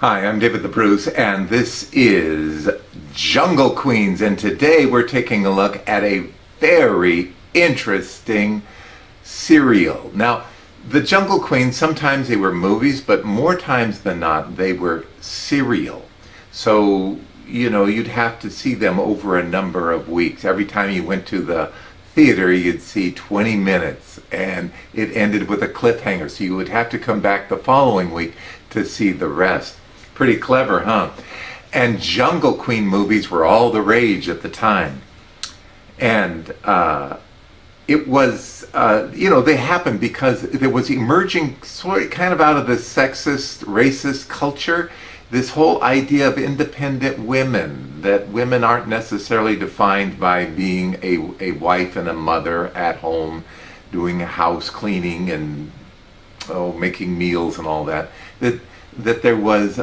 Hi, I'm David the Bruce, and this is Jungle Queens, and today we're taking a look at a very interesting serial. Now, the Jungle Queens, sometimes they were movies, but more times than not, they were serial. So, you know, you'd have to see them over a number of weeks. Every time you went to the theater, you'd see 20 minutes, and it ended with a cliffhanger, so you would have to come back the following week to see the rest. Pretty clever, huh? And Jungle Queen movies were all the rage at the time. And it was, you know, they happened because there was emerging kind of out of the sexist, racist culture, this whole idea of independent women, that women aren't necessarily defined by being a wife and a mother at home, doing house cleaning and making meals and all that. That there was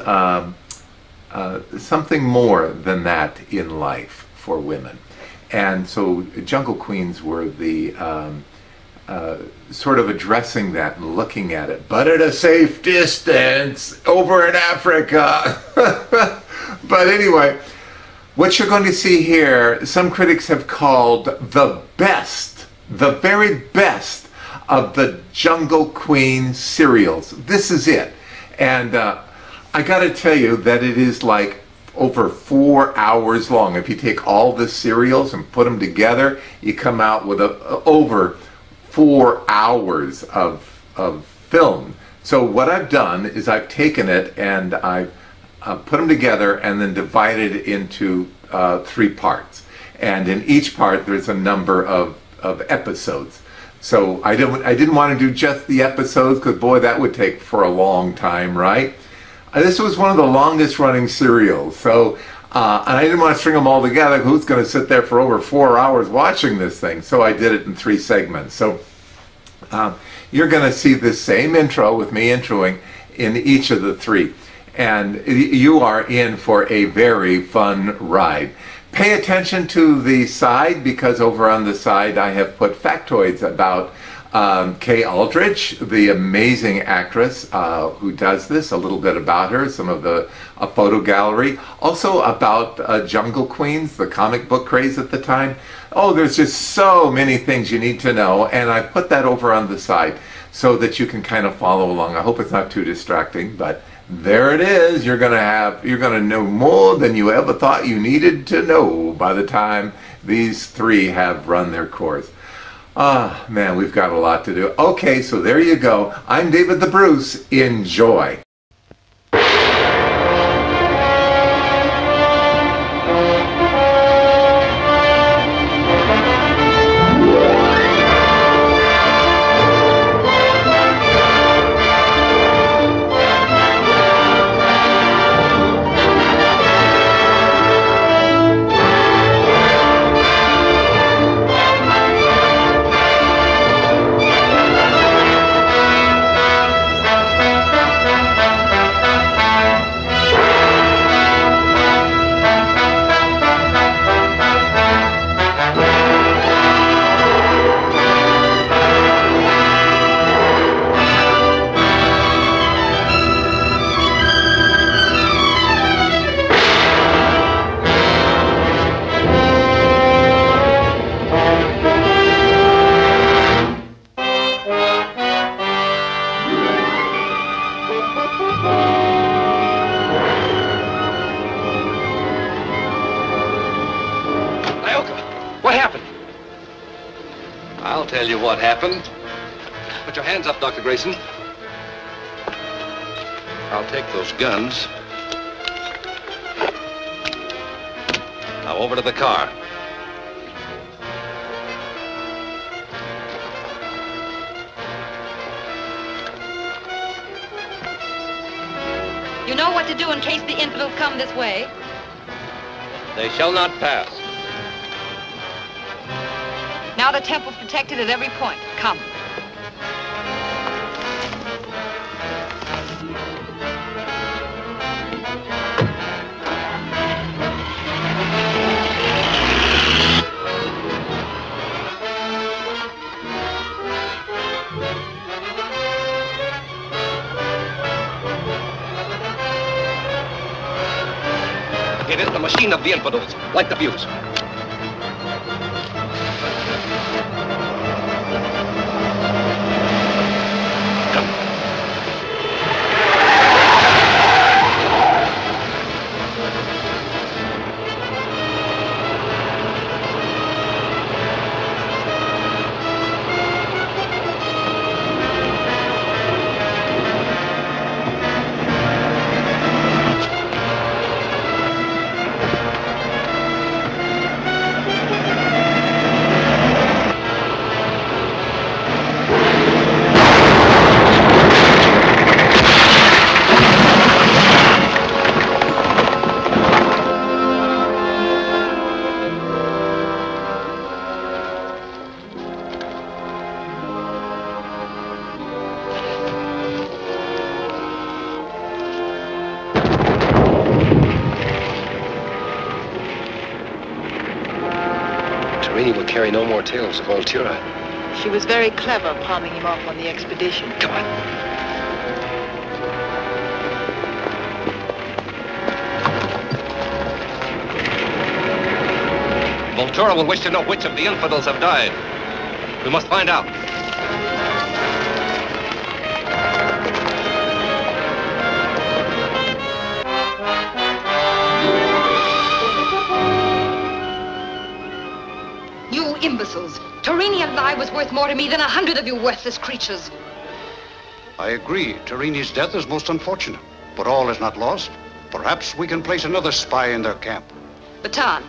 something more than that in life for women. And so Jungle Queens were the sort of addressing that and looking at it, but at a safe distance over in Africa. But anyway, what you're going to see here, some critics have called the best, the very best of the Jungle Queen serials. This is it. And I gotta tell you that it is like over 4 hours long. If you take all the serials and put them together, you come out with over 4 hours of film. So what I've done is I've taken it and I've put them together and then divided it into 3 parts. And in each part there's a number of episodes. So I didn't want to do just the episodes, because boy, that would take for a long time, right? This was one of the longest running serials, so and I didn't want to string them all together. Who's going to sit there for over 4 hours watching this thing? So I did it in 3 segments. So you're going to see this same intro with me introing in each of the 3, and you are in for a very fun ride. Pay attention to the side, because over on the side I have put factoids about Kay Aldridge, the amazing actress who does this, a little bit about her, some of the photo gallery, also about Jungle Queens, the comic book craze at the time. Oh, there's just so many things you need to know, and I've put that over on the side so that you can kind of follow along. I hope it's not too distracting, but there it is. You're gonna know more than you ever thought you needed to know by the time these 3 have run their course. Ah, man, we've got a lot to do. Okay, so there you go. I'm David the Bruce. Enjoy. What happened? Put your hands up, Dr. Grayson. I'll take those guns. Now over to the car. You know what to do in case the infidels come this way. They shall not pass. Now the temple's protected at every point. Come. It is the machine of the infidels, like the Buttes. No more tales of Vultura. She was very clever palming him off on the expedition. Come on. Vultura will wish to know which of the infidels have died. We must find out. Imbeciles. Turinian lie was worth more to me than 100 of you worthless creatures. I agree. Turini's death is most unfortunate, but all is not lost. Perhaps we can place another spy in their camp. Batan,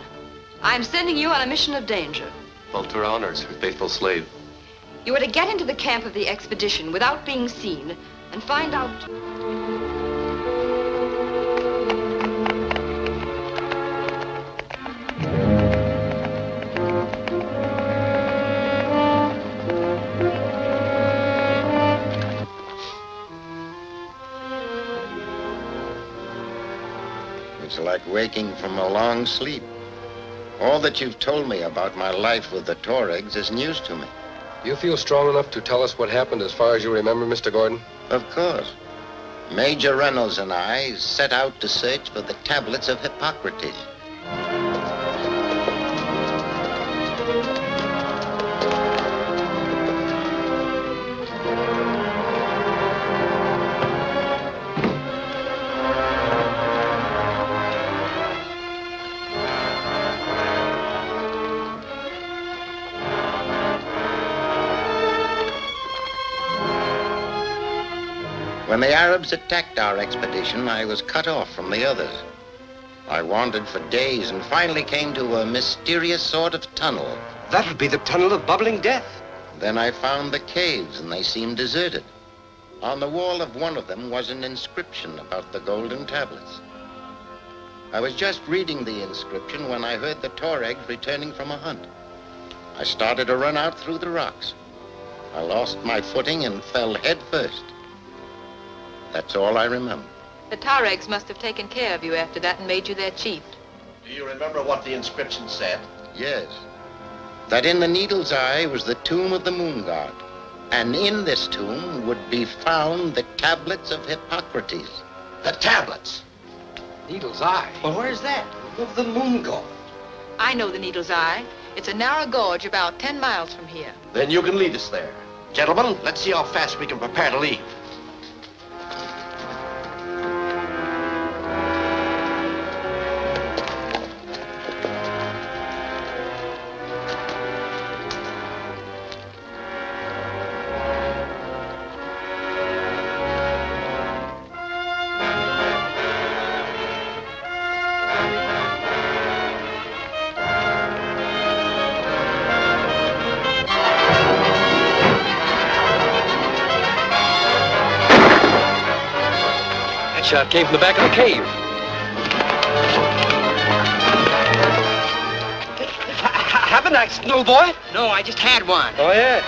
I'm sending you on a mission of danger. Vultura honors her faithful slave. You are to get into the camp of the expedition without being seen and find out... Like waking from a long sleep. All that you've told me about my life with the Tuaregs is news to me. You feel strong enough to tell us what happened as far as you remember, Mr. Gordon? Of course. Major Reynolds and I set out to search for the tablets of Hippocrates. When the Arabs attacked our expedition, I was cut off from the others. I wandered for days and finally came to a mysterious sort of tunnel. That would be the tunnel of bubbling death. Then I found the caves and they seemed deserted. On the wall of one of them was an inscription about the golden tablets. I was just reading the inscription when I heard the Tuaregs returning from a hunt. I started to run out through the rocks. I lost my footing and fell headfirst. That's all I remember. The Tuaregs must have taken care of you after that and made you their chief. Do you remember what the inscription said? Yes. That in the Needle's Eye was the tomb of the moon god. And in this tomb would be found the tablets of Hippocrates. The tablets? Needle's Eye? Well, where's that? Of the moon god. I know the Needle's Eye. It's a narrow gorge about 10 miles from here. Then you can lead us there. Gentlemen, let's see how fast we can prepare to leave. Shot came from the back of the cave. Haven't I, Snowboy? No, I just had one. Oh, yeah?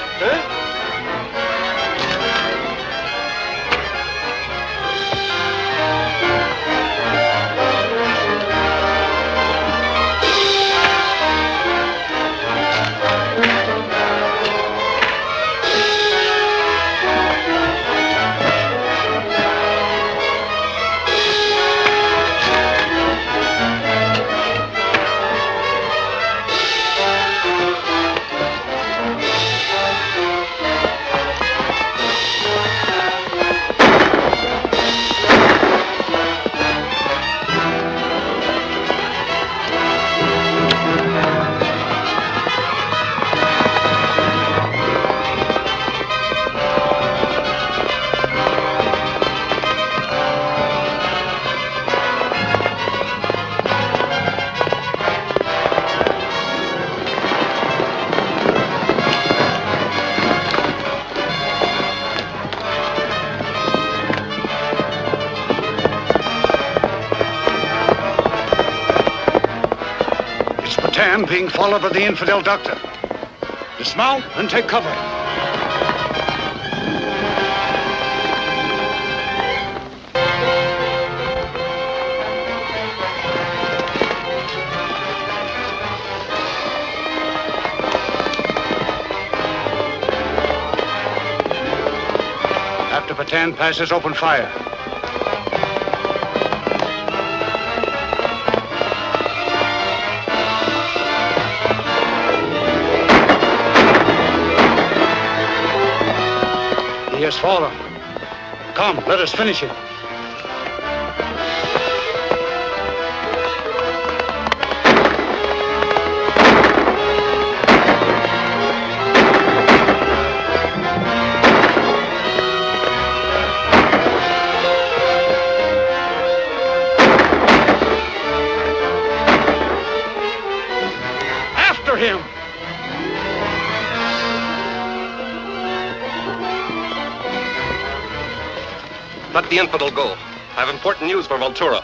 being followed by the infidel doctor. Dismount and take cover. After Batan passes, open fire. He has fallen. Come, let us finish him. Let the infidel go. I have important news for Vultura.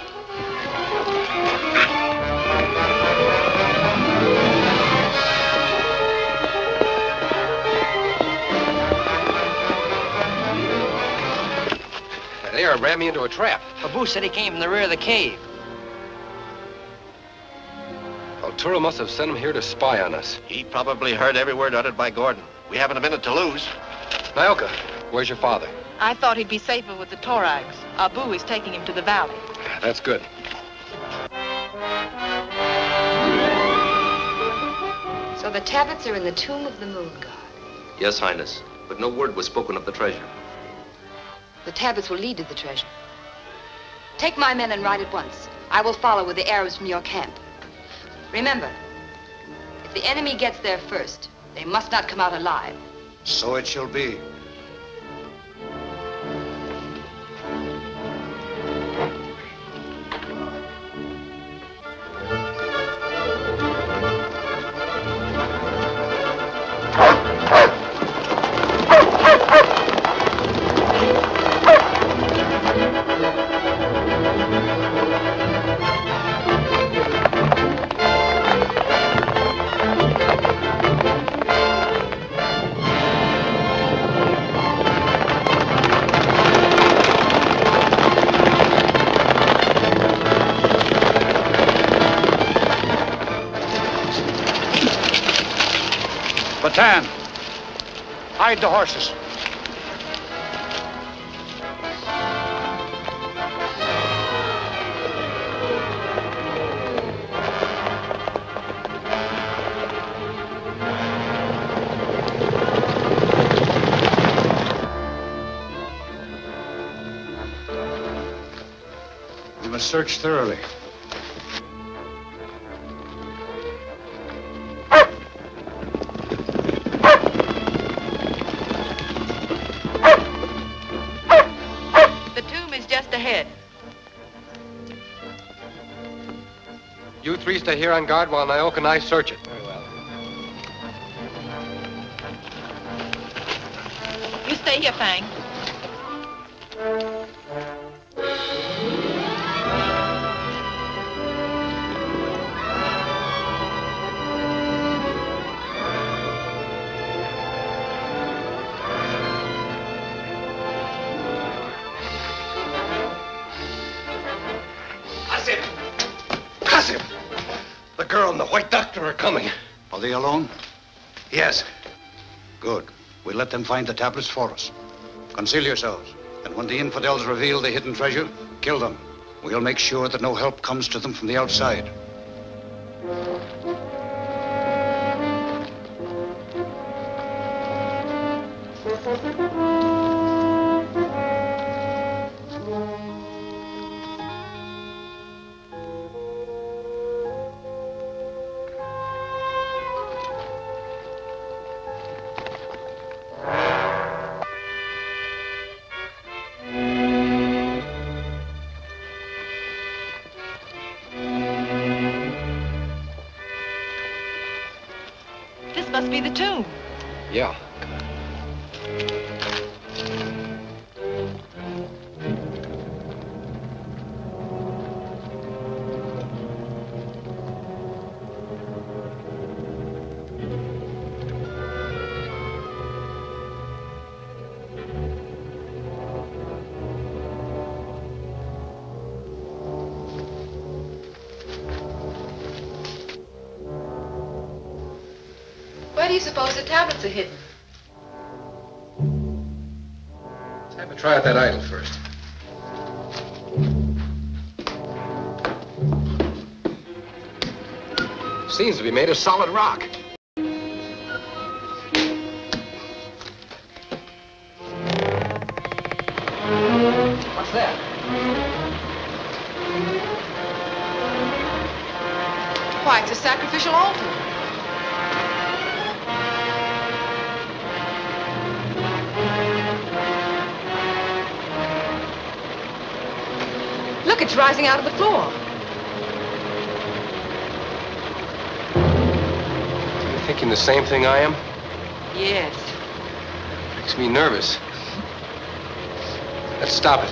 They are ramming me into a trap. Babu said he came from the rear of the cave. Vultura must have sent him here to spy on us. He probably heard every word uttered by Gordon. We haven't a minute to lose. Nyoka, where's your father? I thought he'd be safer with the Tuaregs. Abu is taking him to the valley. That's good. So the tablets are in the tomb of the moon god? Yes, Highness, but no word was spoken of the treasure. The tablets will lead to the treasure. Take my men and ride at once. I will follow with the Arabs from your camp. Remember, if the enemy gets there first, they must not come out alive. So it shall be. Tan, hide the horses. We must search thoroughly. Please stay here on guard while Nyoka and I search it. Very well. You stay here, Fang. Coming. Are they alone? Yes. Good. We'll let them find the tablets for us. Conceal yourselves, and when the infidels reveal the hidden treasure, kill them. We'll make sure that no help comes to them from the outside. Must be the tomb. Yeah. Where do you suppose the tablets are hidden? Let's have a try at that idol first. Seems to be made of solid rock. What's that? Why, it's a sacrificial altar. Look, it's rising out of the floor. Thinking the same thing I am? Yes. Makes me nervous. Let's stop it.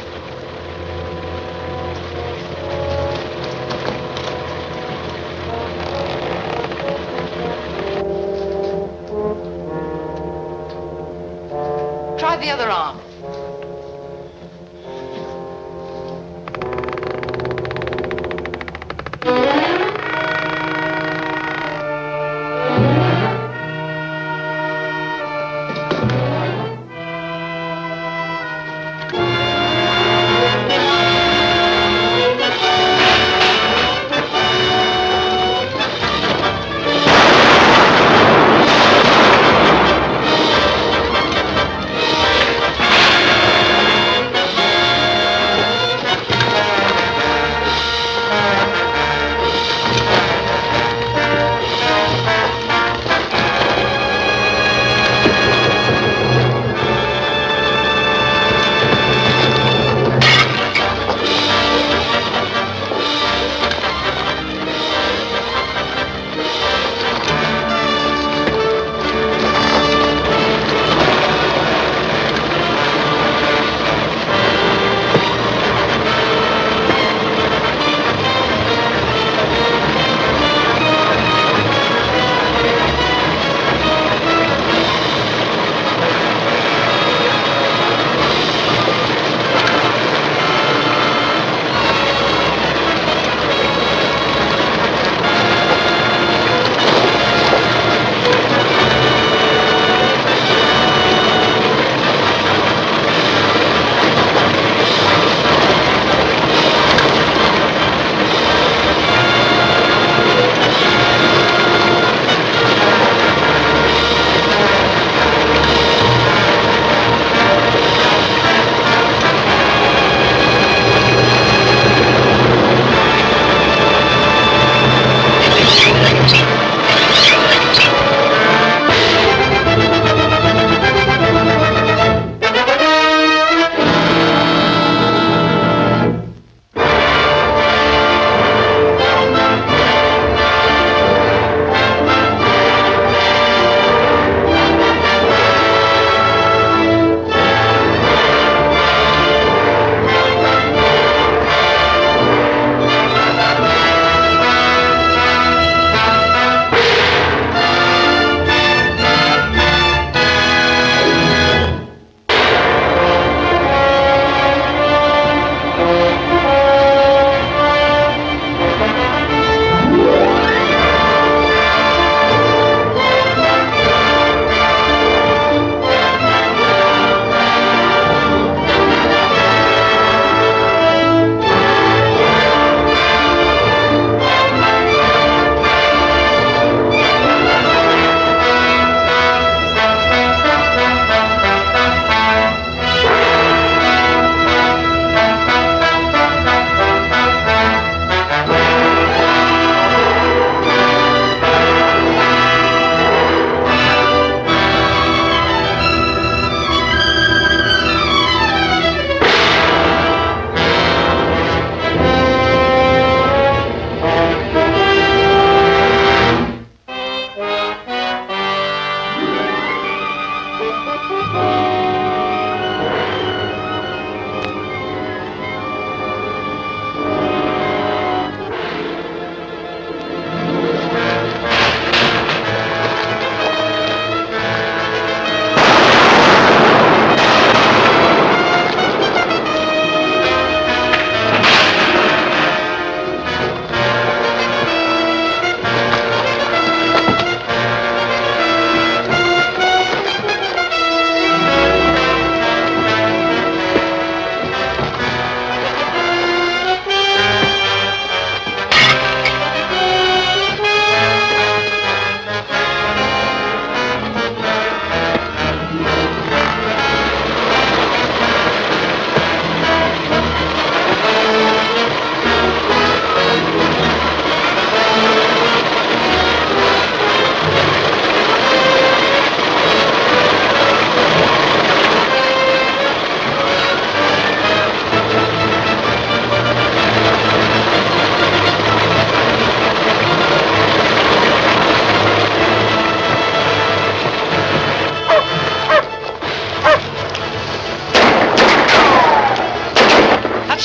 Try the other arm.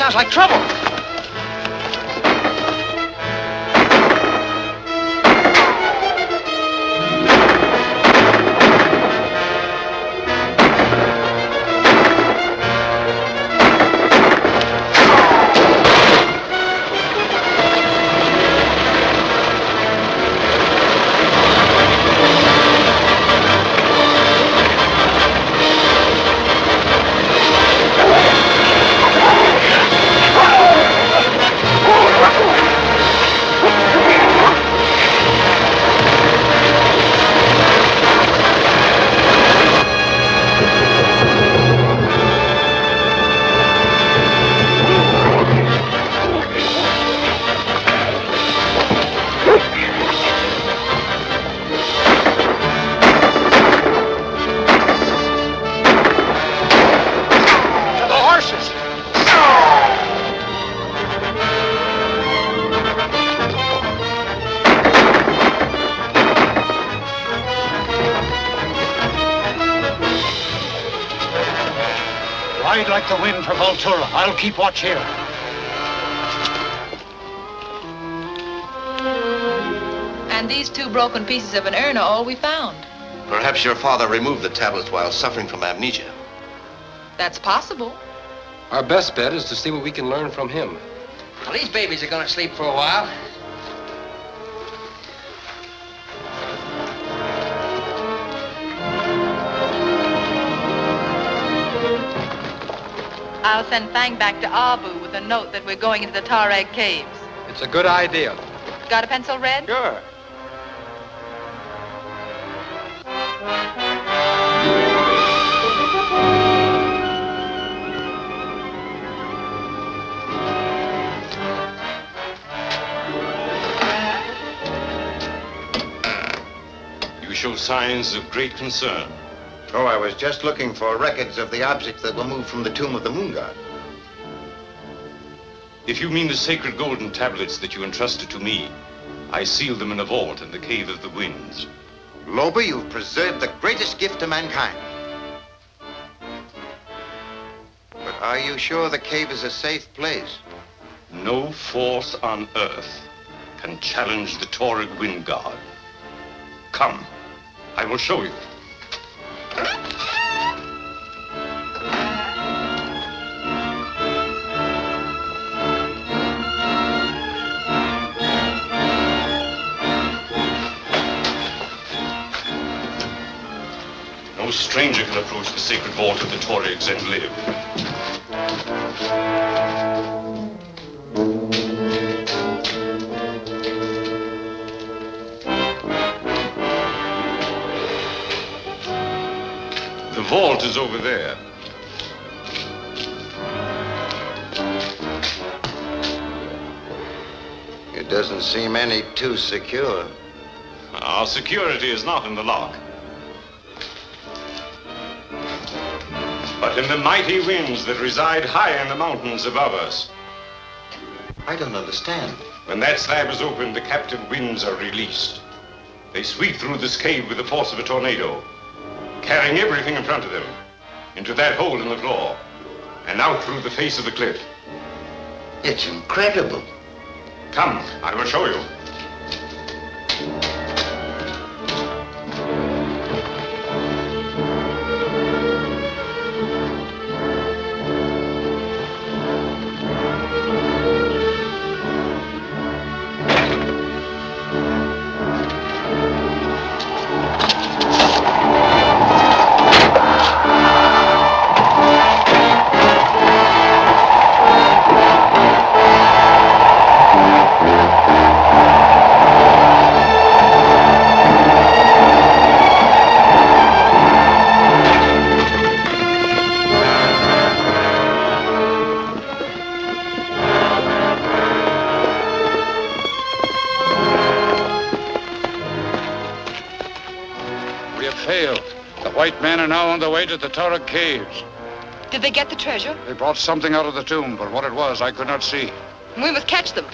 sounds like trouble. The wind from Vultura. I'll keep watch here. And these two broken pieces of an urn are all we found. Perhaps your father removed the tablets while suffering from amnesia. That's possible. Our best bet is to see what we can learn from him. Well, these babies are going to sleep for a while. I'll send Fang back to Abu with a note that we're going into the Tuareg caves. It's a good idea. Got a pencil, Red? Sure. You show signs of great concern. Oh, I was just looking for records of the objects that were moved from the tomb of the moon god. If you mean the sacred golden tablets that you entrusted to me, I sealed them in a vault in the Cave of the Winds. Lhoba, you've preserved the greatest gift to mankind. But are you sure the cave is a safe place? No force on Earth can challenge the Tuareg wind god. Come, I will show you. No stranger can approach the sacred vault of the Tuaregs and live. The vault is over there. It doesn't seem any too secure. Our security is not in the lock, but in the mighty winds that reside high in the mountains above us. I don't understand. When that slab is opened, the captive winds are released. They sweep through this cave with the force of a tornado, carrying everything in front of them, into that hole in the floor, and out through the face of the cliff. It's incredible. Come, I will show you. At the Tuareg caves. Did they get the treasure? They brought something out of the tomb, but what it was, I could not see. We must catch them.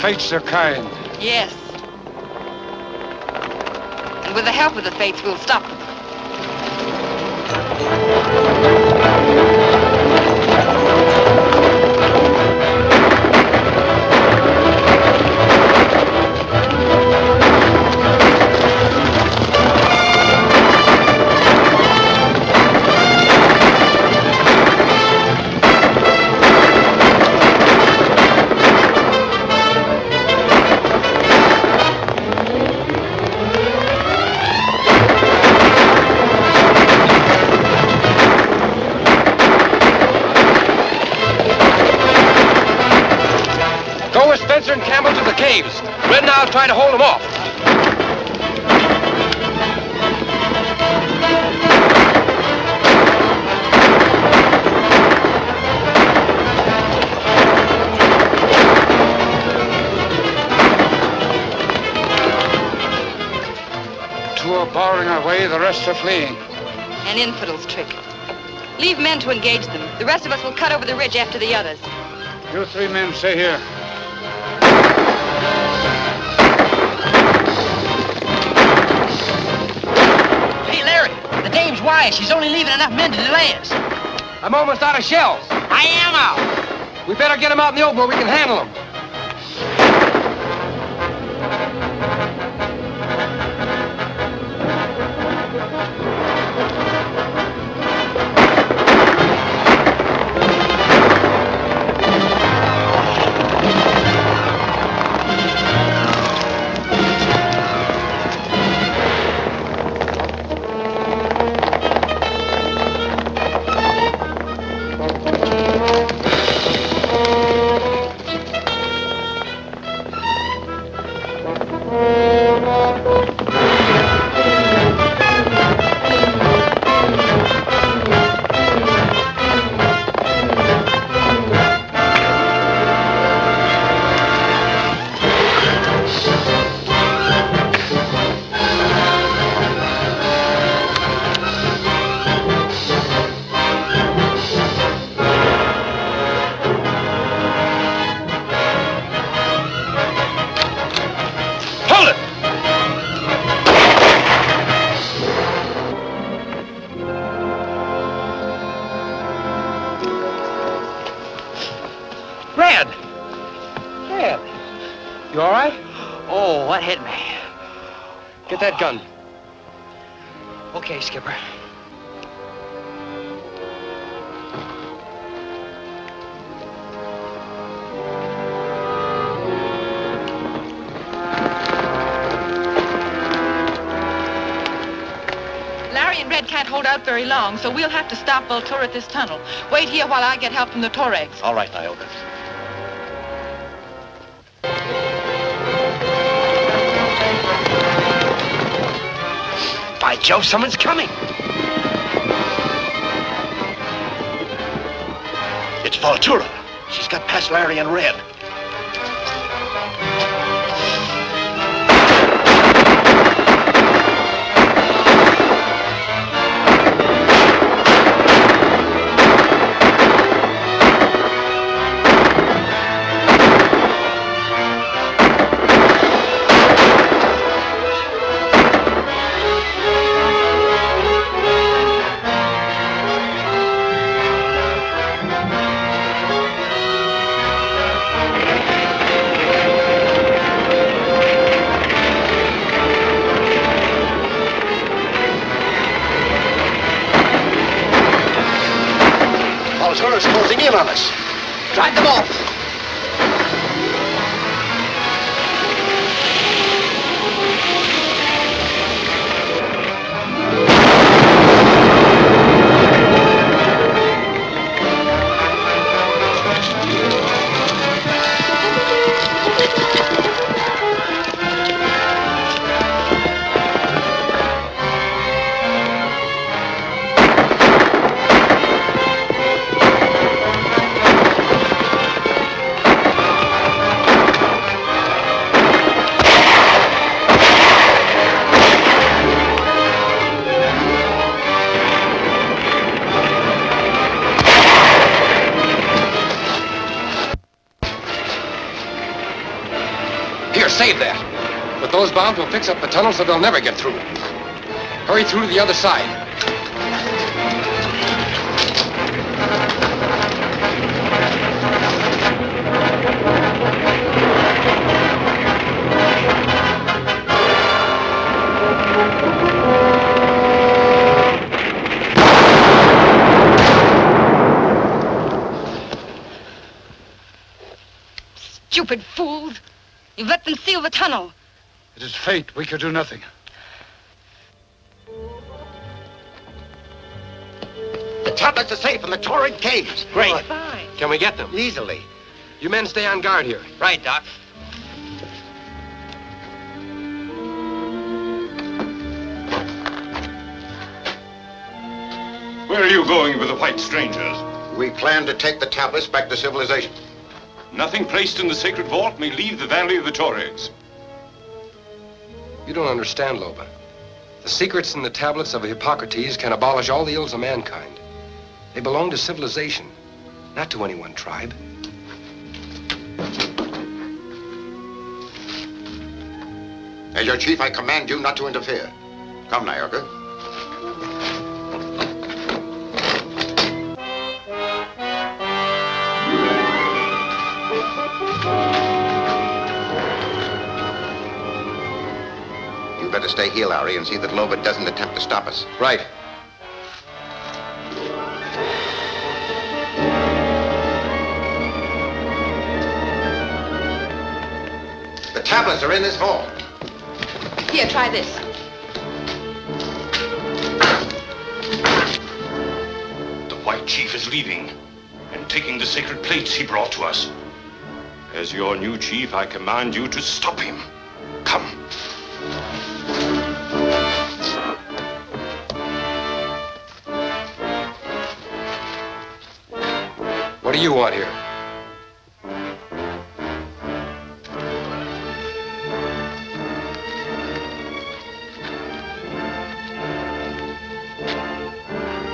fates are kind. Yes. And with the help of the fates, we'll stop them. Trying to hold them off. Two are barring our way, the rest are fleeing. An infidel's trick. Leave men to engage them. The rest of us will cut over the ridge after the others. You three men stay here. Why? She's only leaving enough men to delay us. I'm almost out of shells. I am out. We better get them out in the open where we can handle them. Gun. Okay, Skipper. Larry and Red can't hold out very long, so we'll have to stop Vultura at this tunnel. Wait here while I get help from the Tuaregs. All right, Nyoka. By Jove, someone's coming. It's Vultura. She's got past Larry and Red. save that. But those bombs will fix up the tunnel so they'll never get through. Hurry through to the other side. Stupid fools! You've let them seal the tunnel. It is fate. We could do nothing. The tablets are safe in the Tuareg caves. Great. Oh, fine. Can we get them? Easily. You men stay on guard here. Right, Doc. Where are you going with the white strangers? We plan to take the tablets back to civilization. Nothing placed in the sacred vault may leave the valley of the Tuaregs. You don't understand, Lhoba. The secrets in the tablets of Hippocrates can abolish all the ills of mankind. They belong to civilization, not to any one tribe. As your chief, I command you not to interfere. Come, Nyoka. Better stay here, Lowry, and see that Lhoba doesn't attempt to stop us. Right. The tablets are in this hall. Here, try this. The White Chief is leaving and taking the sacred plates he brought to us. As your new chief, I command you to stop him. Come. What do you want here?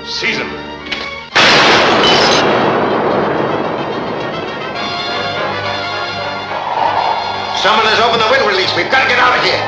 Seize him. Someone has opened the wind release. We've got to get out of here.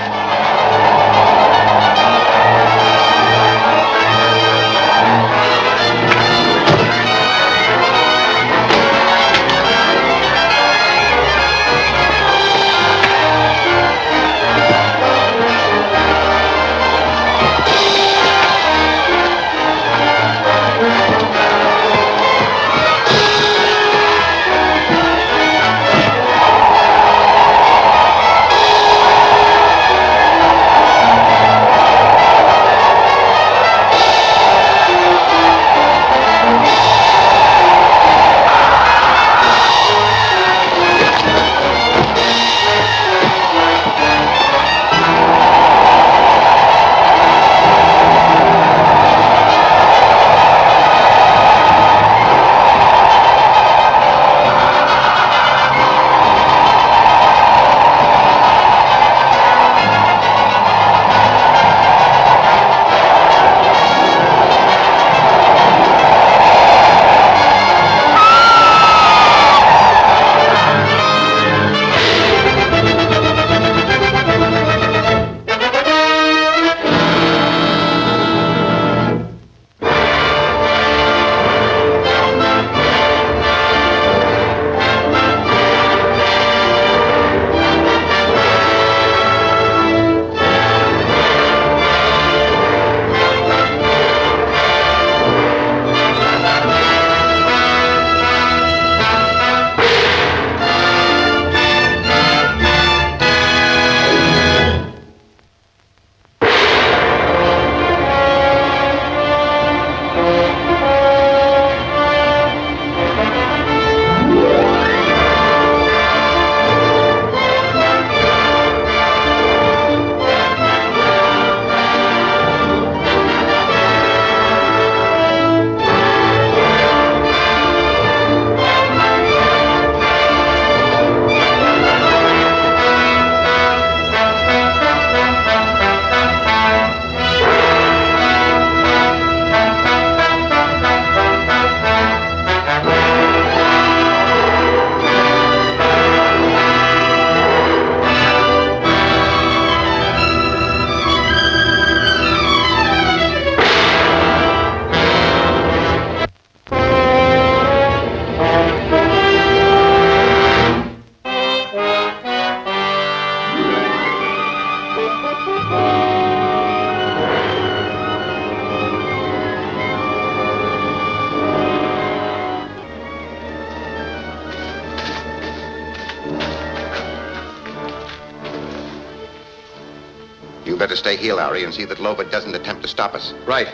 better stay here, Lowry, and see that Lhoba doesn't attempt to stop us. Right.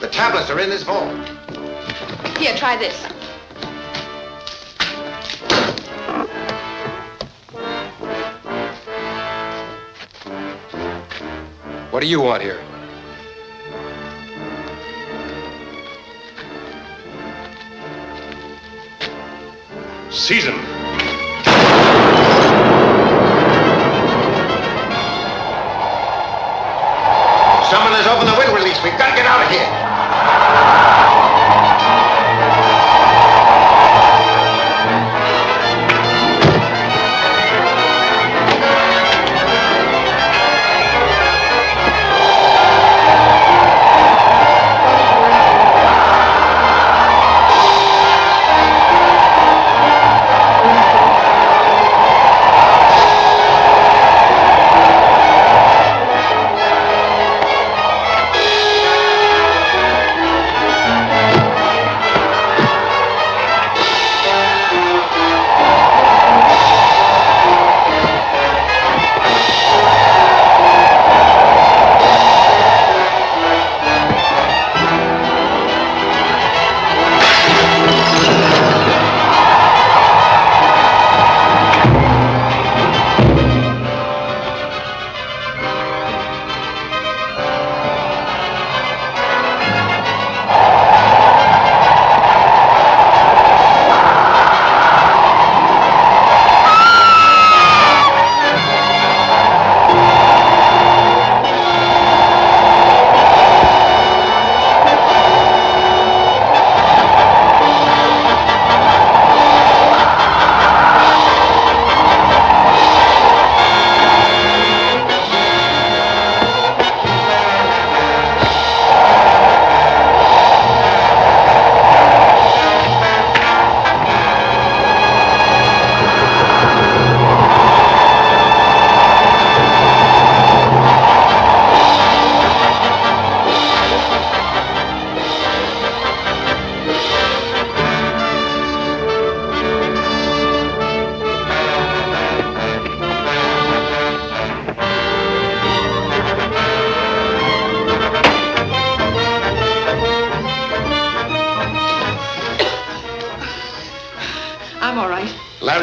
The tablets are in this vault. Here, try this. What do you want here? Seize him. Someone has opened the wind release. We've got to get out of here.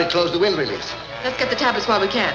Close the wind release. Let's get the tablets while we can.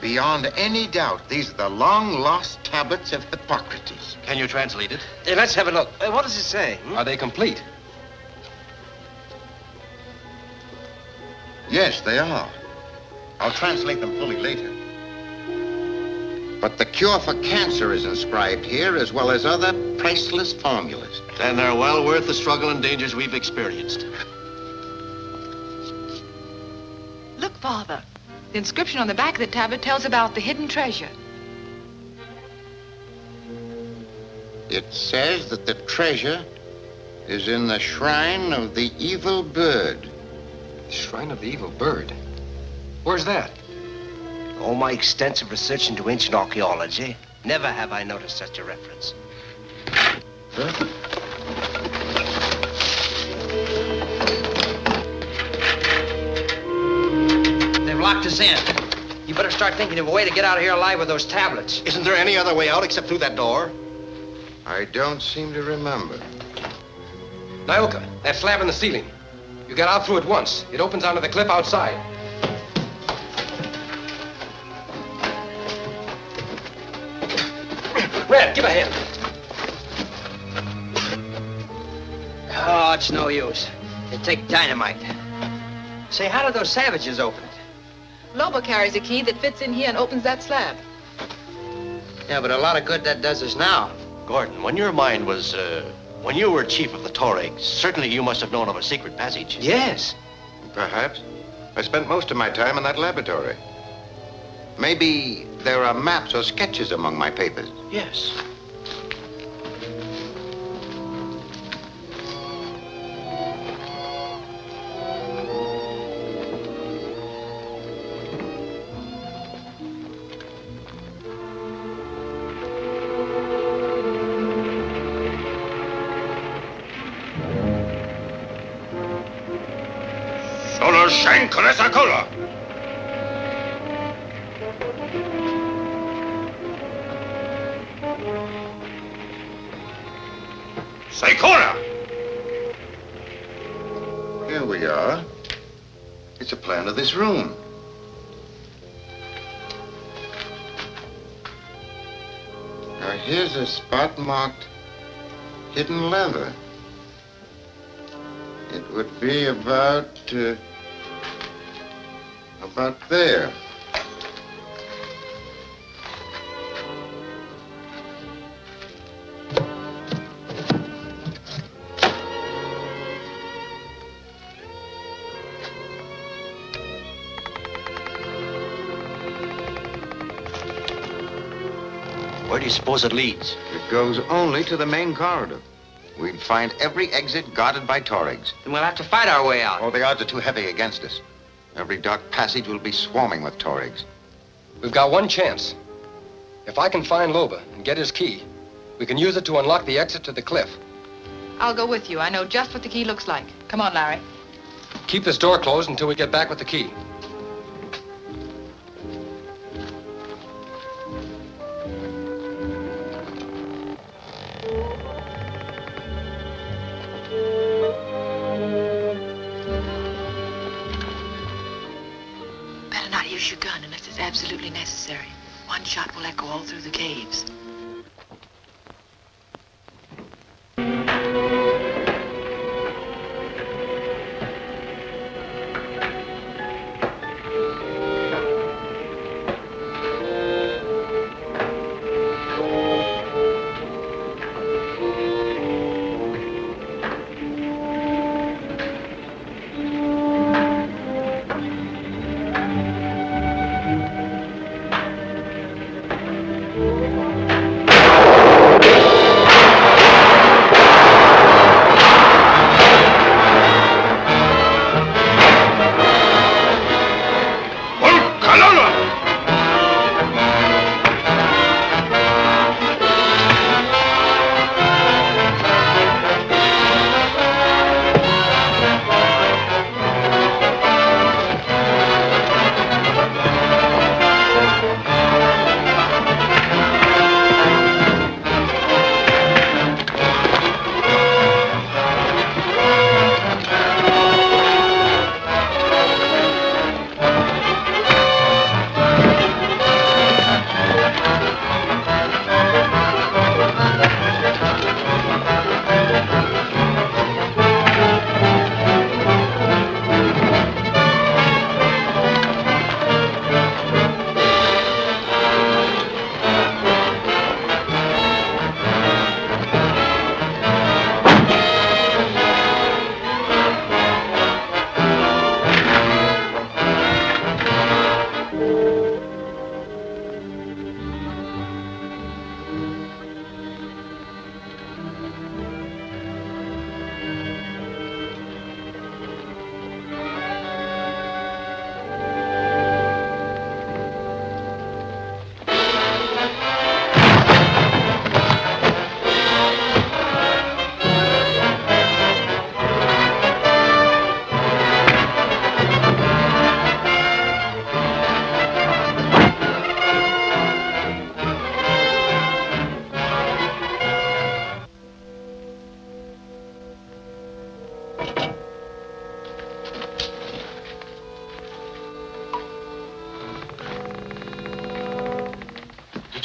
Beyond any doubt, these are the long-lost tablets of Hippocrates. Can you translate it? Hey, let's have a look. What does it say? Hmm? Are they complete? Yes, they are. I'll translate them fully later. But the cure for cancer is inscribed here, as well as other priceless formulas. And they're well worth the struggle and dangers we've experienced. Look, Father. The inscription on the back of the tablet tells about the hidden treasure. It says that the treasure is in the shrine of the evil bird. The shrine of the evil bird? Where's that? All my extensive research into ancient archaeology, never have I noticed such a reference. Huh? Locked us in. You better start thinking of a way to get out of here alive with those tablets. Isn't there any other way out except through that door? I don't seem to remember. Nyoka, that slab in the ceiling. You get out through it once. It opens onto the cliff outside. Red, give a hand. Oh, it's no use. It'd take dynamite. Say, how do those savages open it? Lhoba carries a key that fits in here and opens that slab. Yeah, but a lot of good that does us now. Gordon, when your mind was, when you were chief of the Tuareg, certainly you must have known of a secret passage. Yes. Perhaps. I spent most of my time in that laboratory. Maybe there are maps or sketches among my papers. Yes. Here we are. It's a plan of this room. Now here's a spot marked hidden leather. It would be about there. Where do you suppose it leads? It goes only to the main corridor. We'd find every exit guarded by Tuaregs. Then we'll have to fight our way out. Oh, the odds are too heavy against us. Every dark passage will be swarming with Tuaregs. We've got one chance. If I can find Lhoba and get his key, we can use it to unlock the exit to the cliff. I'll go with you. I know just what the key looks like. Come on, Larry. Keep this door closed until we get back with the key. Absolutely necessary. One shot will echo all through the caves.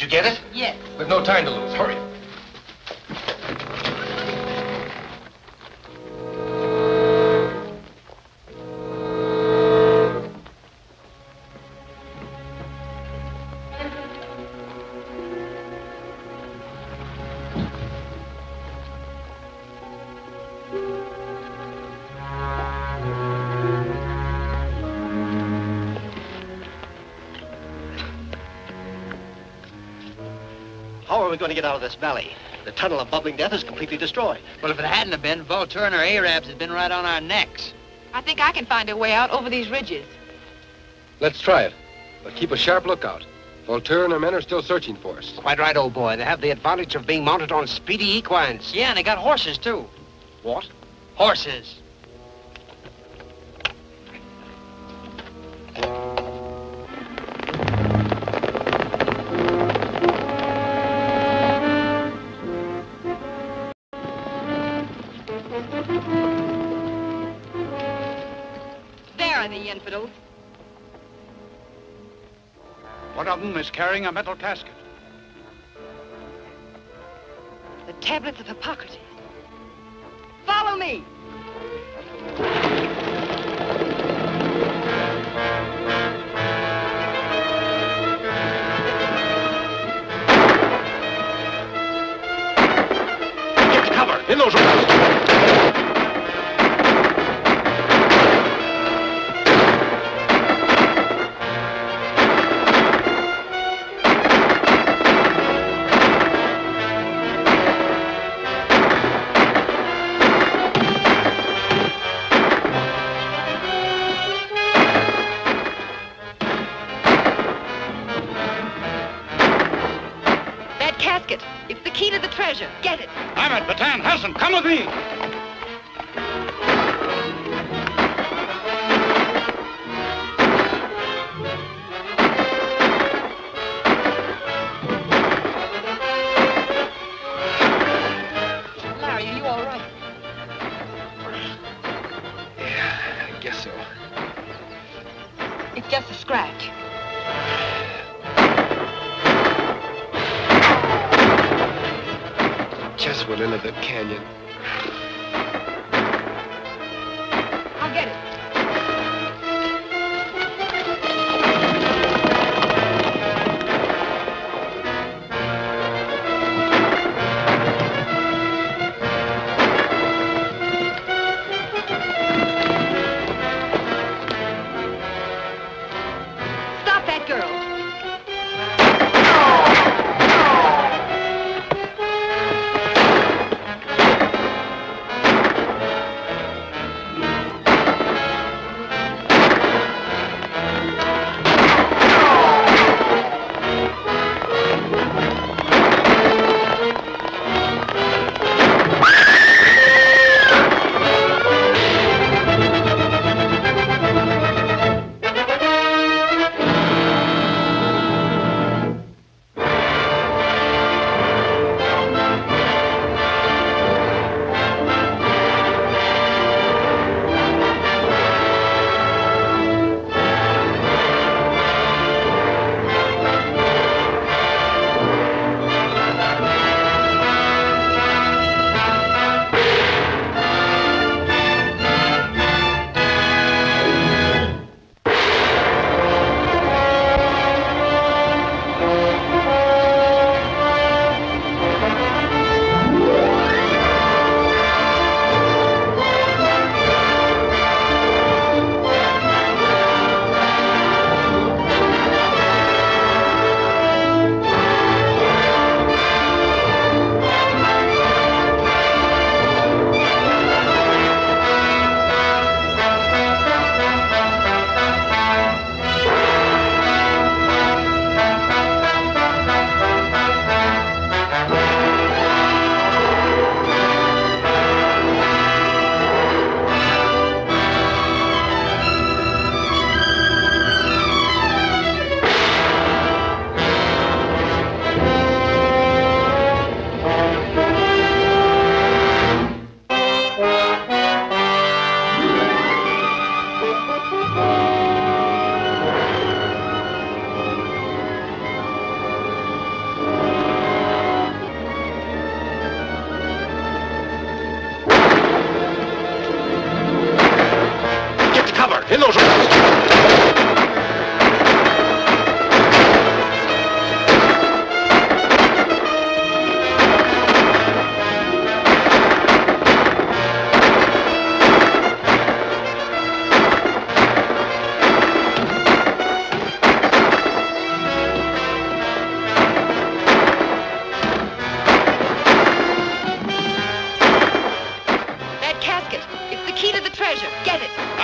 Get it? Yes. We've no time to lose. Hurry. are we going to get out of this valley? The tunnel of bubbling death is completely destroyed. Well, if it hadn't have been, Vultura and her Arabs had been right on our necks. I think I can find a way out over these ridges. Let's try it, but keep a sharp lookout. Vultura and her men are still searching for us. Quite right, old boy. They have the advantage of being mounted on speedy equines. Yeah, and they got horses, too. What? Horses. There are the infidels. One of them is carrying a metal casket. The tablets of Hippocrates. Follow me! Get to cover! In those rocks! Get it! Ahmed, Batan, Hassan, come with me! Larry, are you all right? Yeah, I guess so. It's just a scratch. Just went into the canyon. I'll get it.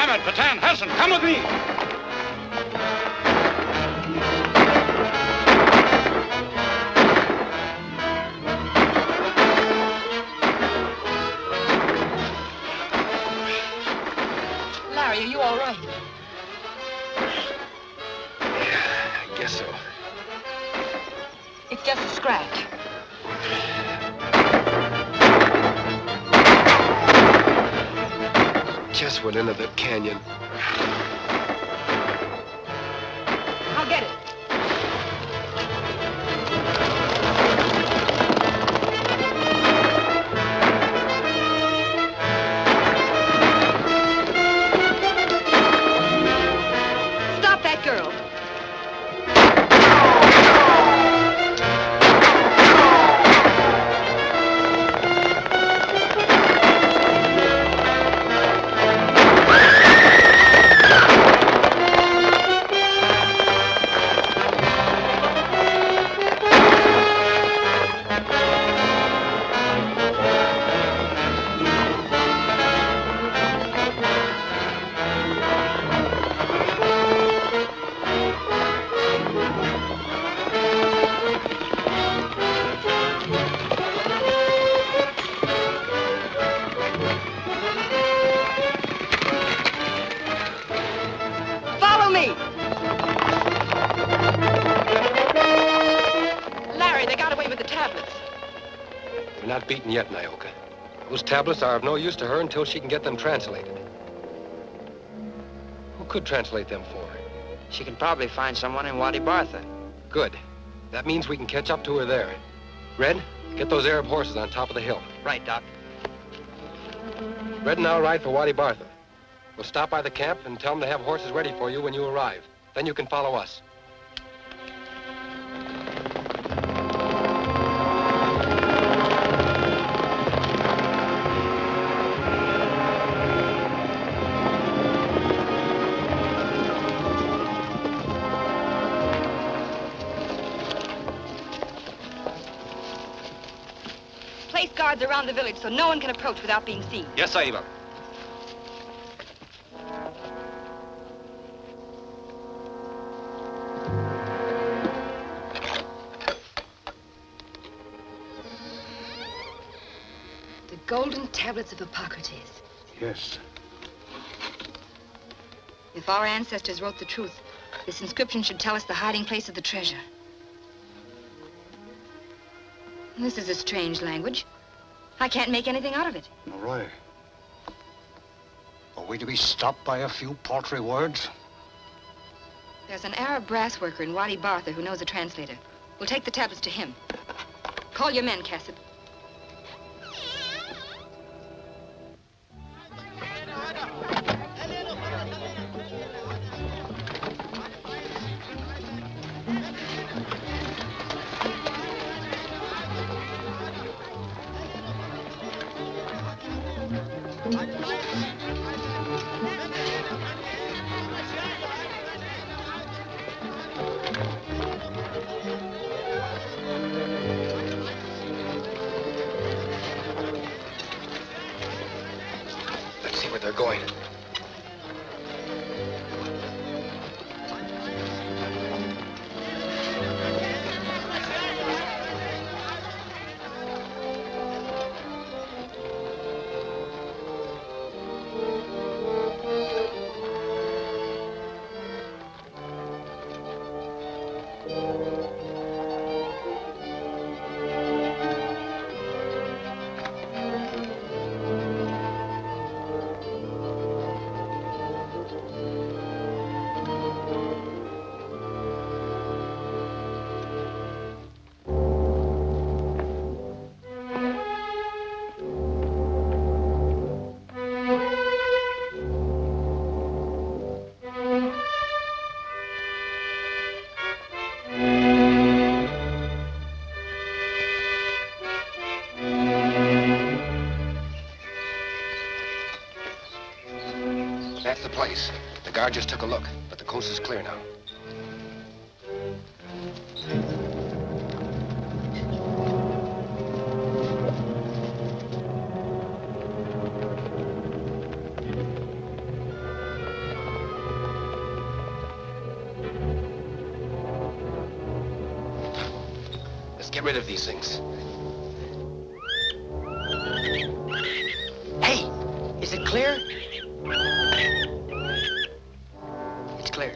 Ahmed, Batan, Hassan, come with me. Larry, are you all right? Yeah, I guess so. It's just a scratch. Just went into the canyon. I'll get it. Beaten yet, Nyoka. Those tablets are of no use to her until she can get them translated. Who could translate them for her? She can probably find someone in Wadi Bartha. Good. That means we can catch up to her there. Red, get those Arab horses on top of the hill. Right, Doc. Red and I'll ride for Wadi Bartha. We'll stop by the camp and tell them to have horses ready for you when you arrive. Then you can follow us. Around the village so no one can approach without being seen. Yes, Saiba. The golden tablets of Hippocrates. Yes. If our ancestors wrote the truth, this inscription should tell us the hiding place of the treasure. This is a strange language. I can't make anything out of it. Roy, are we to be stopped by a few paltry words? There's an Arab brass worker in Wadi Bartha who knows a translator. We'll take the tablets to him. Call your men, Cassib. The place. The guard just took a look, but the coast is clear now. get rid of these things. Hey, is it clear? It's clear.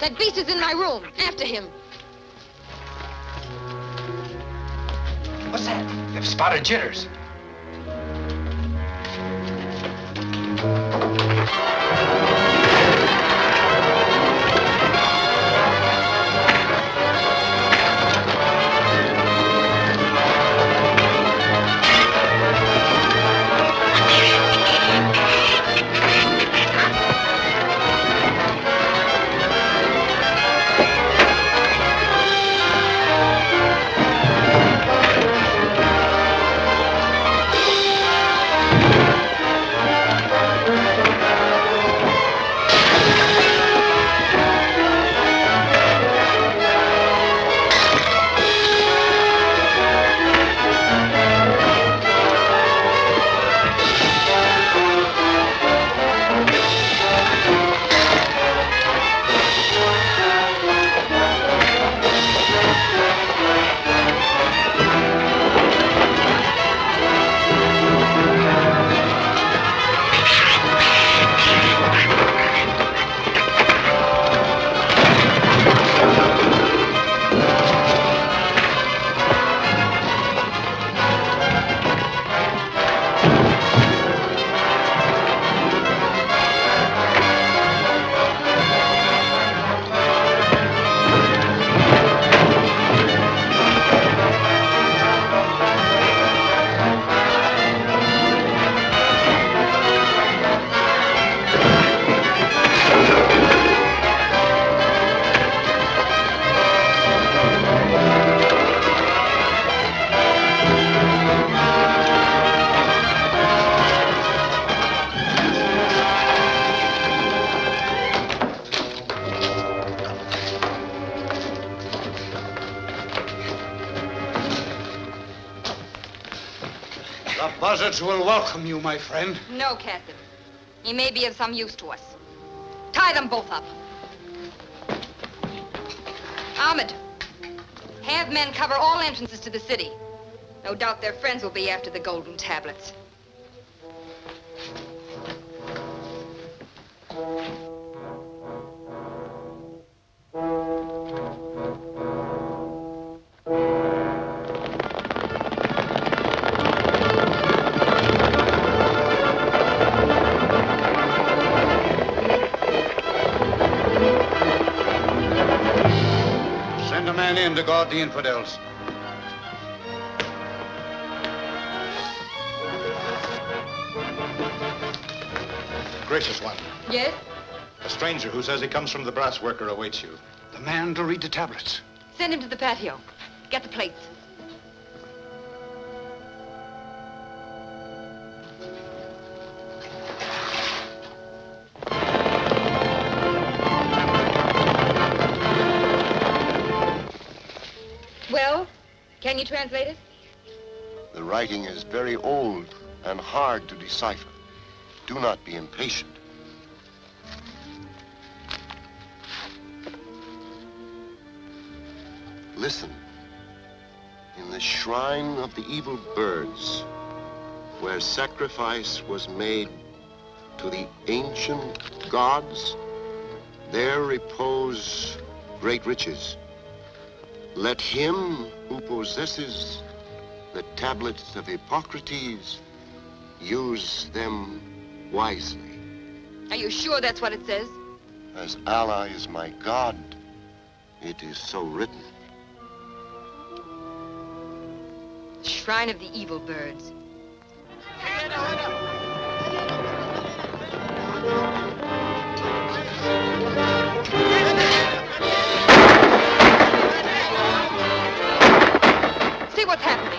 That beast is in my room. After him. What's that? They've spotted Jitters. Will welcome you, my friend. No, Cassib. He may be of some use to us. Tie them both up. Ahmed, have men cover all entrances to the city. No doubt their friends will be after the golden tablets. To guard the infidels. Gracious one. Yes? A stranger who says he comes from the brass worker awaits you. The man to read the tablets. Send him to the patio. Get the plates. Can you translate it? The writing is very old and hard to decipher. Do not be impatient. Listen. In the shrine of the evil birds, where sacrifice was made to the ancient gods, there repose great riches. Let him who possesses the tablets of Hippocrates use them wisely. Are you sure that's what it says? As Allah is my God, it is so written. Shrine of the evil birds. See what's happening.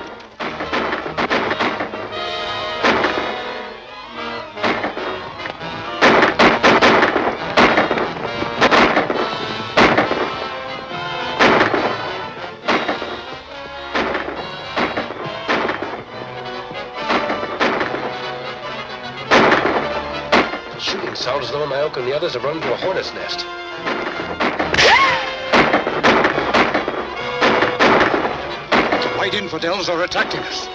Sounds as though Nyoka and the others have run to a hornet's nest. The white infidels are attacking us.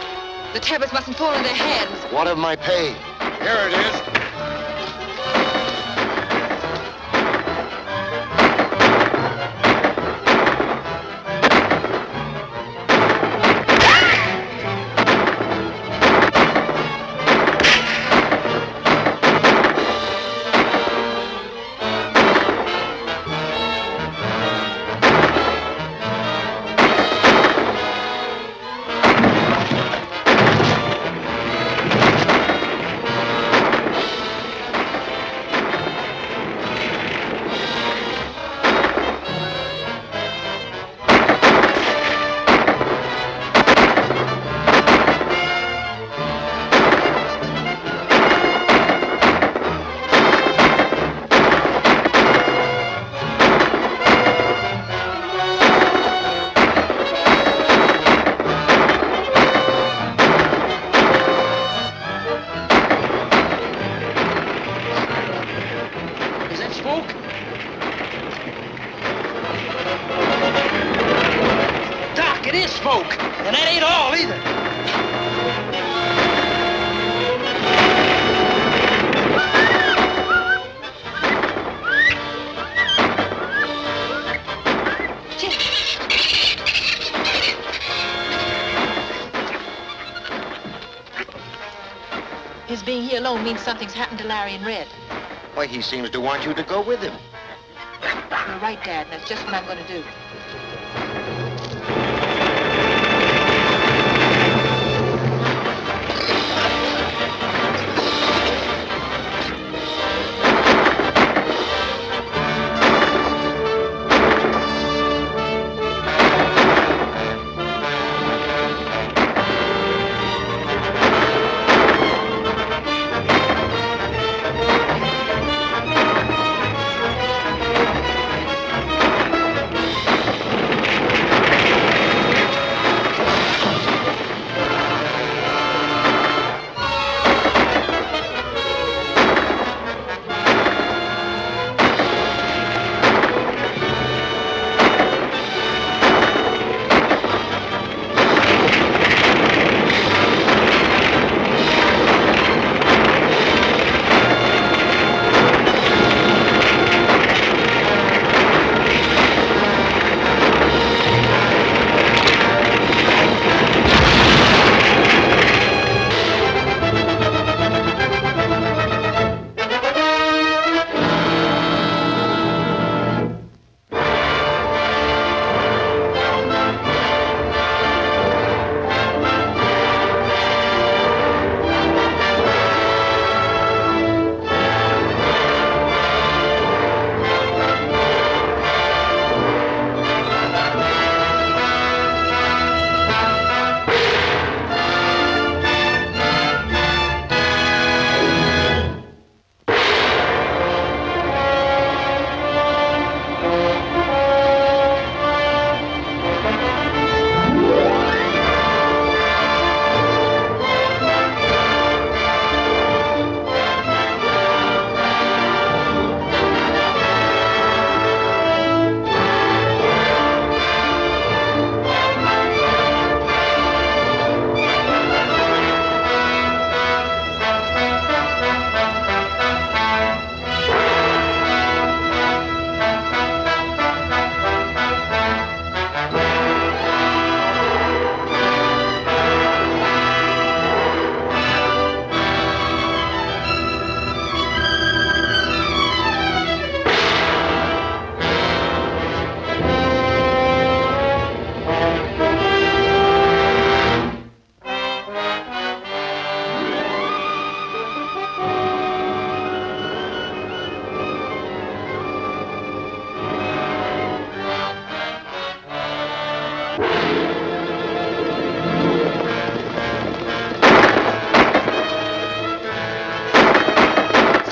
The tablets mustn't fall in their hands. What of my pay? Here it means something's happened to Larry and Red. Why, he seems to want you to go with him. You're right, Dad, and that's just what I'm going to do.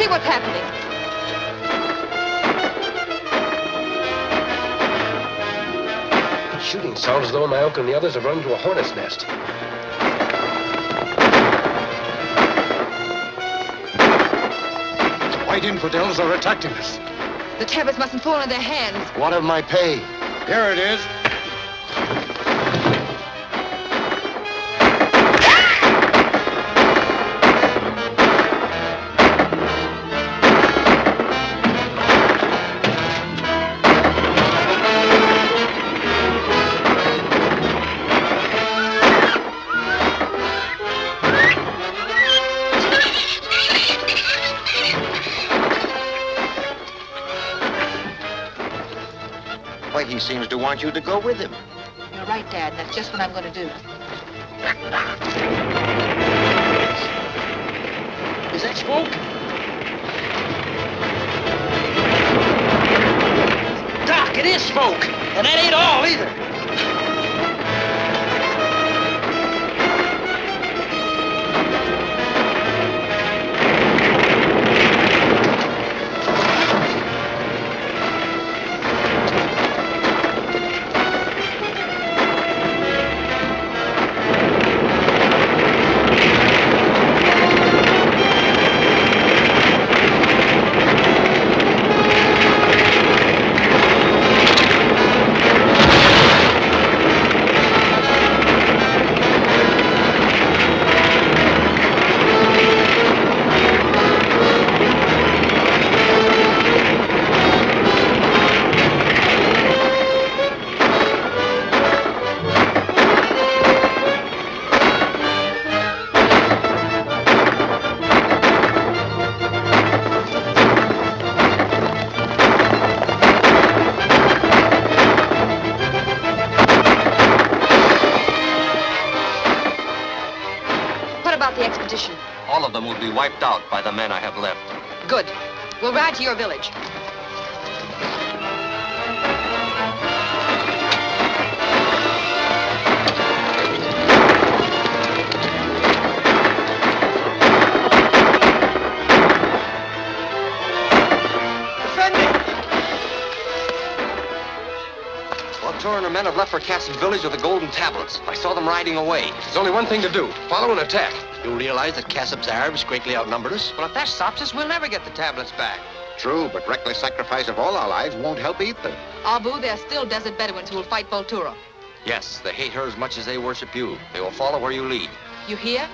see what's happening. Shooting sounds as though my uncle and the others have run into a hornet's nest. The white infidels are attacking us. The tablets mustn't fall in their hands. What of my pay? Here it is. He seems to want you to go with him. You're right, Dad. That's just what I'm going to do. Is that smoke? Doc, it is smoke. And that ain't all, either. Wiped out by the men I have left. Good. We'll ride to your village. Defend me! Vultura and her men have left for Cassib village with the golden tablets. I saw them riding away. There's only one thing to do. Follow and attack. You realize that Cassib's Arabs greatly outnumbered us? Well, if that stops us, we'll never get the tablets back. True, but reckless sacrifice of all our lives won't help either. Abu, there are still desert Bedouins who will fight Vultura. Yes, they hate her as much as they worship you. They will follow where you lead. You hear?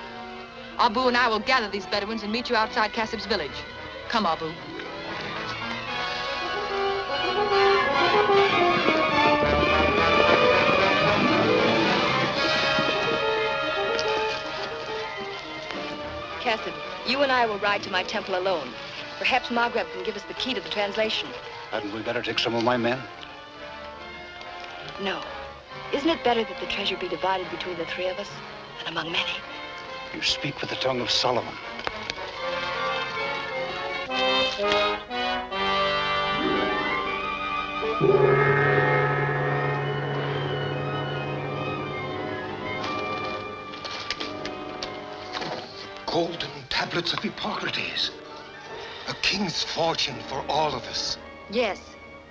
Abu and I will gather these Bedouins and meet you outside Cassib's village. Come, Abu. Cassib, you and I will ride to my temple alone. Perhaps Maghreb can give us the key to the translation. Hadn't we better take some of my men? No. Isn't it better that the treasure be divided between the three of us and among many? You speak with the tongue of Solomon. Golden tablets of Hippocrates. A king's fortune for all of us. Yes,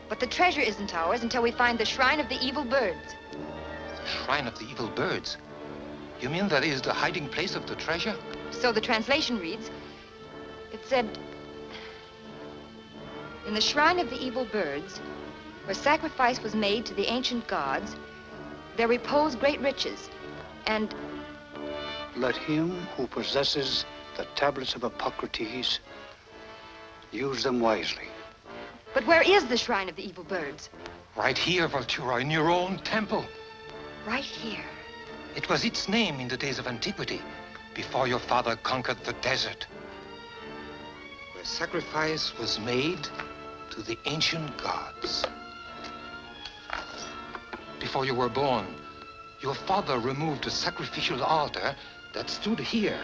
but the treasure isn't ours until we find the Shrine of the Evil Birds. The Shrine of the Evil Birds? You mean that is the hiding place of the treasure? So the translation reads. It said, in the Shrine of the Evil Birds, where sacrifice was made to the ancient gods, there repose great riches, and let him who possesses the tablets of Hippocrates use them wisely. But where is the Shrine of the Evil Birds? Right here, Vultura, in your own temple. Right here? It was its name in the days of antiquity, before your father conquered the desert. Where sacrifice was made to the ancient gods. Before you were born, your father removed a sacrificial altar that stood here.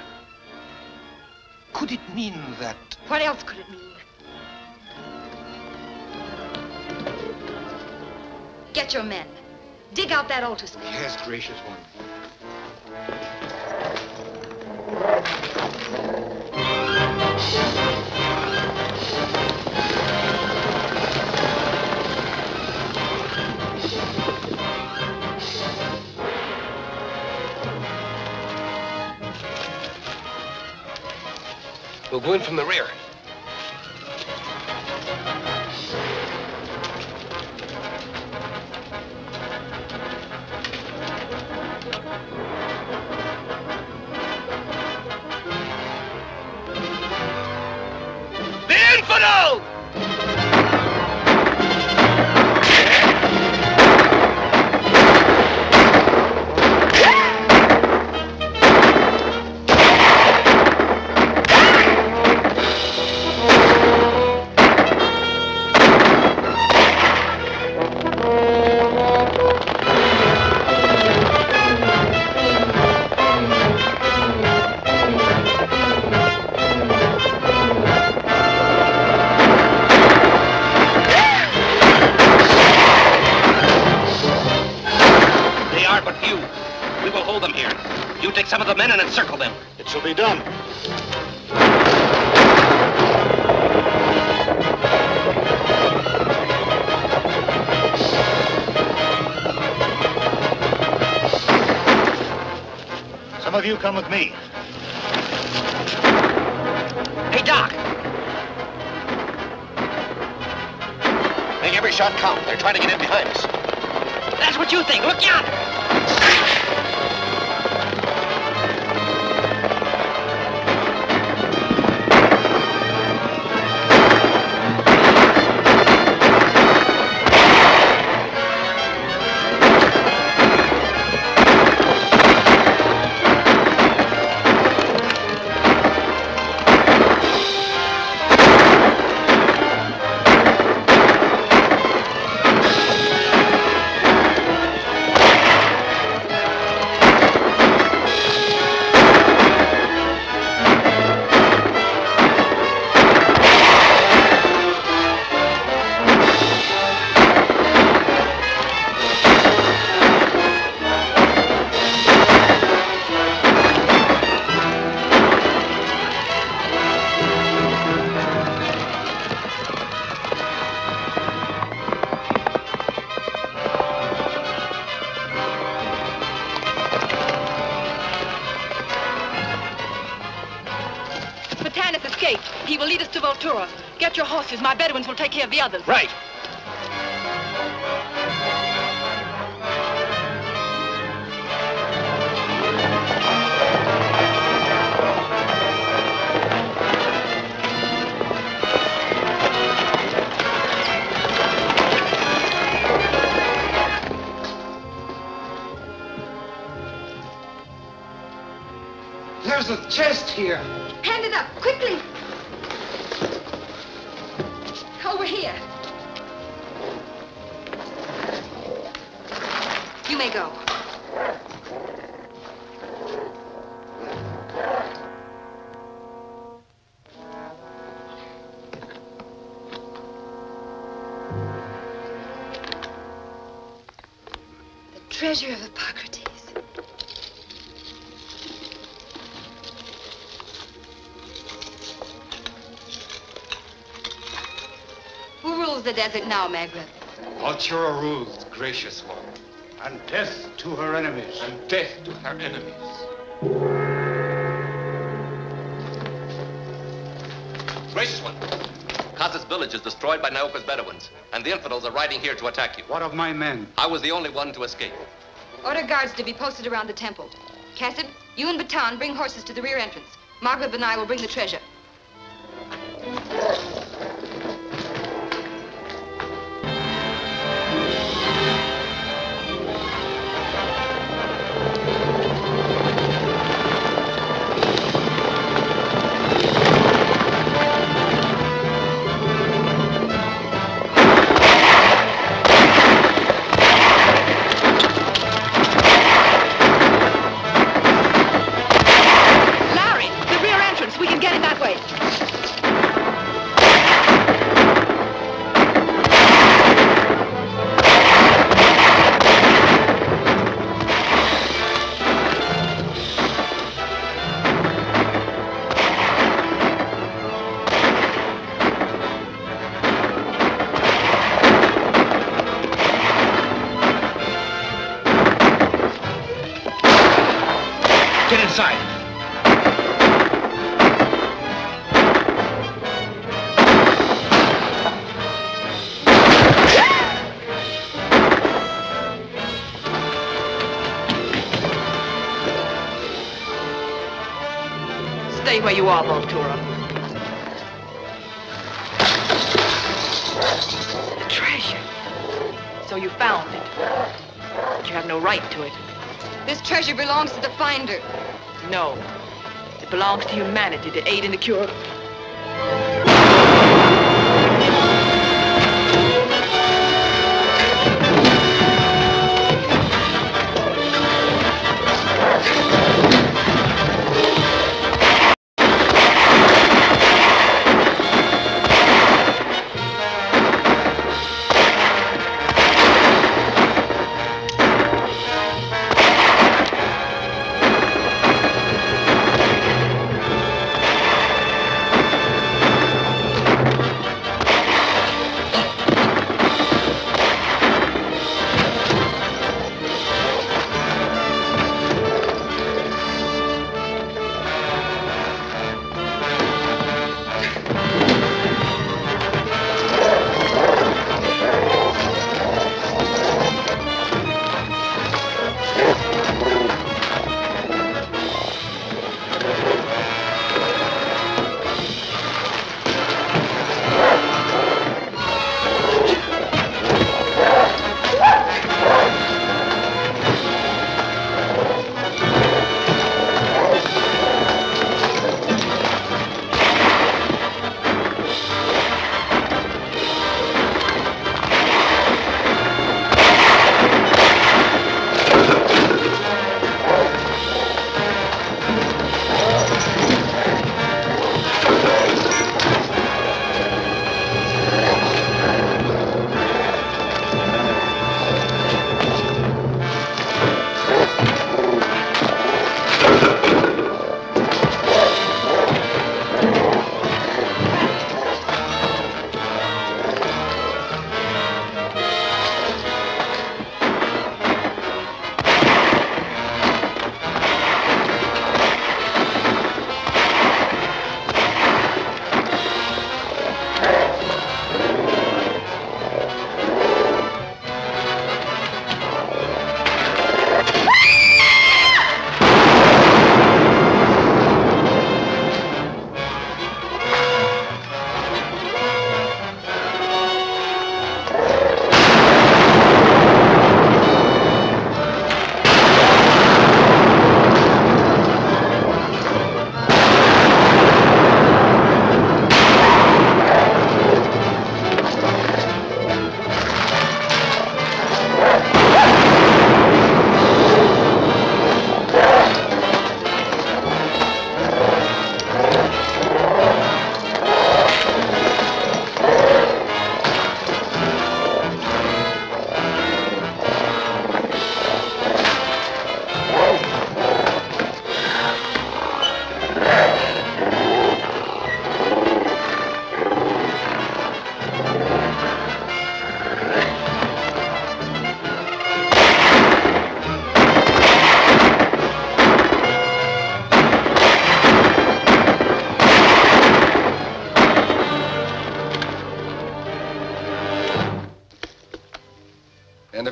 Could it mean that... What else could it mean? Get your men. Dig out that altar space. Yes, gracious one. We'll go in from the rear. You come with me. Hey, Doc! Make every shot count. They're trying to get in behind us. That's what you think. Look yonder! Get your horses. My Bedouins will take care of the others. Right. There's a chest here. Hand it up, quickly. Over here. You may go. The treasure of Hippocrates. The desert now, Maghreb. Vultura rules, gracious one. And death to her enemies. And death to her enemies. Gracious one, Cassib's village is destroyed by Nyoka's Bedouins, and the infidels are riding here to attack you. What of my men? I was the only one to escape. Order guards to be posted around the temple. Cassib, you and Batan bring horses to the rear entrance. Maghreb and I will bring the treasure. Get inside. you are, Vultura. The treasure. So you found it. But you have no right to it. This treasure belongs to the finder. No. It belongs to humanity to aid in the cure of...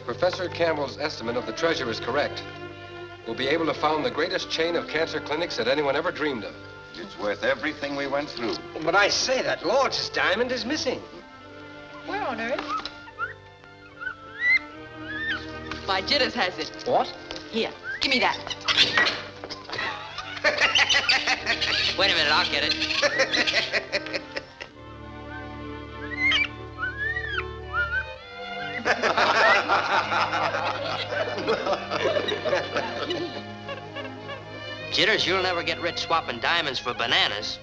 Professor Campbell's estimate of the treasure is correct. We'll be able to found the greatest chain of cancer clinics that anyone ever dreamed of. It's worth everything we went through. But I say that Lord's diamond is missing. Where on earth? My Jitters has it. What? Here, give me that. Wait a minute, I'll get it. Jitters, you'll never get rich swapping diamonds for bananas.